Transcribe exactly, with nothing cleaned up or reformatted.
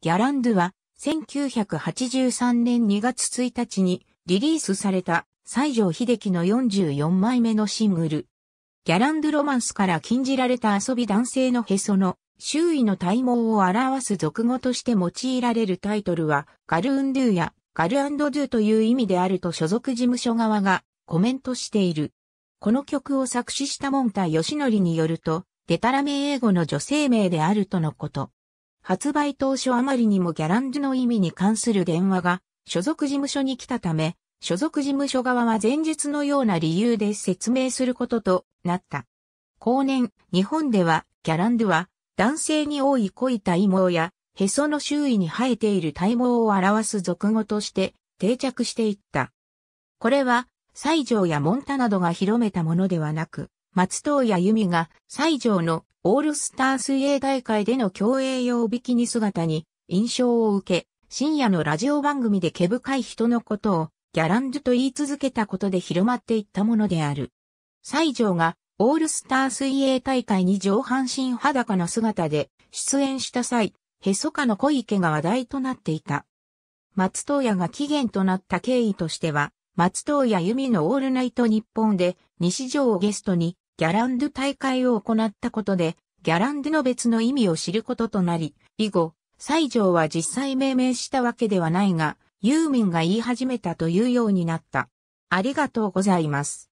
ギャランドゥはせんきゅうひゃくはちじゅうさんねんにがつついたちにリリースされた西城秀樹のよんじゅうよんまいめのシングル。ギャランドゥロマンスから禁じられた遊び男性のへその周囲の体毛を表す俗語として用いられるタイトルはガルンドゥやガル&ドゥという意味であると所属事務所側がコメントしている。この曲を作詞したもんたよしのりによると、でたらめ英語の女性名であるとのこと。発売当初あまりにもギャランドゥの意味に関する電話が所属事務所に来たため、所属事務所側は前述のような理由で説明することとなった。後年、日本ではギャランドゥは男性に多い濃い体毛やへその周囲に生えている体毛を表す俗語として定着していった。これは、西城やもんたなどが広めたものではなく、松任谷由実が西城のオールスター水泳大会での競泳用ビキニ姿に印象を受け、深夜のラジオ番組で毛深い人のことをギャランドゥと言い続けたことで広まっていったものである。西城がオールスター水泳大会に上半身裸の姿で出演した際、へそかの濃い毛が話題となっていた。松任谷が起源となった経緯としては、松任谷由実のオールナイトニッポンで西城をゲストにギャランドゥ大会を行ったことでギャランドゥの別の意味を知ることとなり、以後、西城は実際命名したわけではないが、ユーミンが言い始めたというようになった。ありがとうございます。